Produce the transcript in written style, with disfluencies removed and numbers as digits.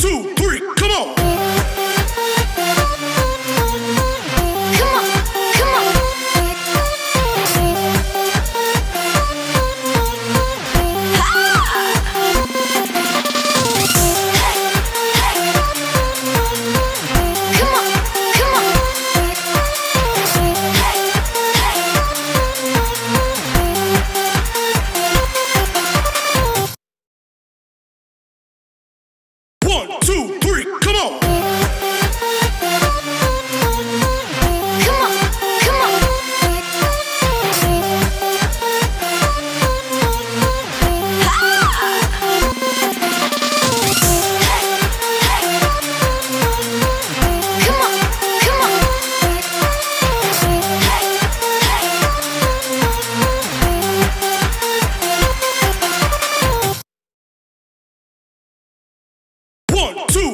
1, 2, 3, come on. Come on, come on. Hey, hey. Come on, come on. Hey, hey. 1, 2, 3, come on. Two.